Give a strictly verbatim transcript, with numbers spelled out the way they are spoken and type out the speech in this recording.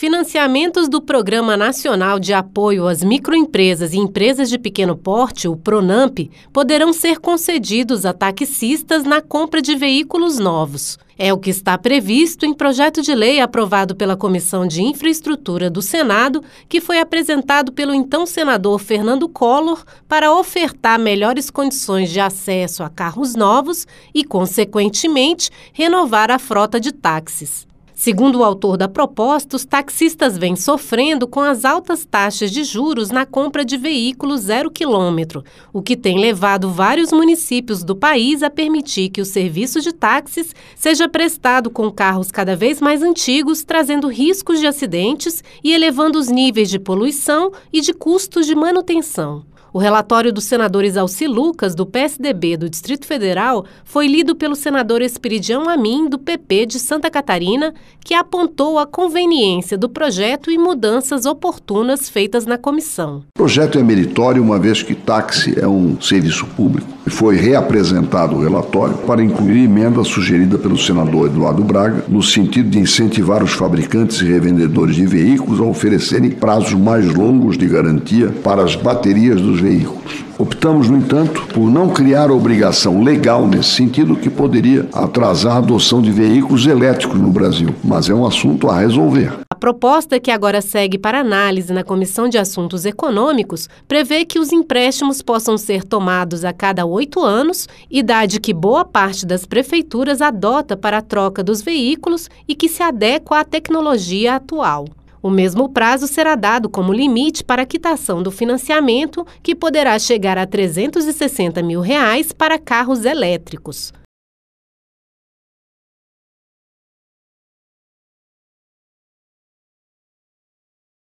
Financiamentos do Programa Nacional de Apoio às Microempresas e Empresas de Pequeno Porte, o Pronampe, poderão ser concedidos a taxistas na compra de veículos novos. É o que está previsto em projeto de lei aprovado pela Comissão de Infraestrutura do Senado, que foi apresentado pelo então senador Fernando Collor para ofertar melhores condições de acesso a carros novos e, consequentemente, renovar a frota de táxis. Segundo o autor da proposta, os taxistas vêm sofrendo com as altas taxas de juros na compra de veículos zero quilômetro, o que tem levado vários municípios do país a permitir que o serviço de táxis seja prestado com carros cada vez mais antigos, trazendo riscos de acidentes e elevando os níveis de poluição e de custos de manutenção. O relatório do senador Izalci Lucas, do P S D B do Distrito Federal, foi lido pelo senador Espiridião Amin, do P P de Santa Catarina, que apontou a conveniência do projeto e mudanças oportunas feitas na comissão. O projeto é meritório, uma vez que táxi é um serviço público. Foi reapresentado o relatório para incluir emenda sugerida pelo senador Eduardo Braga, no sentido de incentivar os fabricantes e revendedores de veículos a oferecerem prazos mais longos de garantia para as baterias dos veículos. Optamos, no entanto, por não criar obrigação legal nesse sentido, que poderia atrasar a adoção de veículos elétricos no Brasil, mas é um assunto a resolver. A proposta, que agora segue para análise na Comissão de Assuntos Econômicos, prevê que os empréstimos possam ser tomados a cada oito anos, idade que boa parte das prefeituras adota para a troca dos veículos e que se adequa à tecnologia atual. O mesmo prazo será dado como limite para a quitação do financiamento, que poderá chegar a trezentos e sessenta mil reais para carros elétricos.